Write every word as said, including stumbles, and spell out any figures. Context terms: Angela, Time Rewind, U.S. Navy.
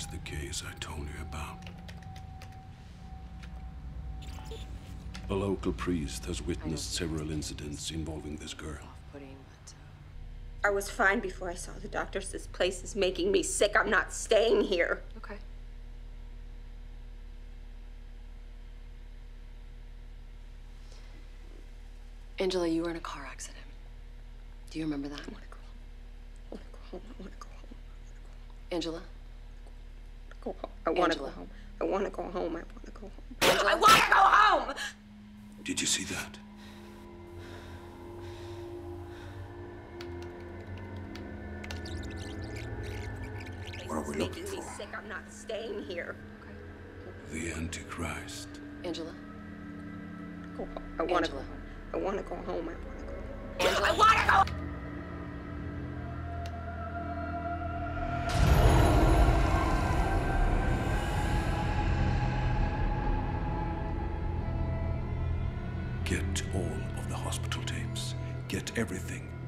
Here's the case I told you about. A local priest has witnessed several incidents involving this girl. I was fine before I saw the doctors. This place is making me sick. I'm not staying here. Okay. Angela, you were in a car accident. Do you remember that? I want to go home. I want to go home. I want to go home. Angela? I want to go home. I want to go home. I want to go home. I want to go home! Did you see that? What are we looking for? Sick. I'm not staying here. Okay. The Antichrist. Angela? Go home. I want to go home. I want to go home. I want to go home. Angela. I want to go home! Get all of the hospital tapes. Get everything.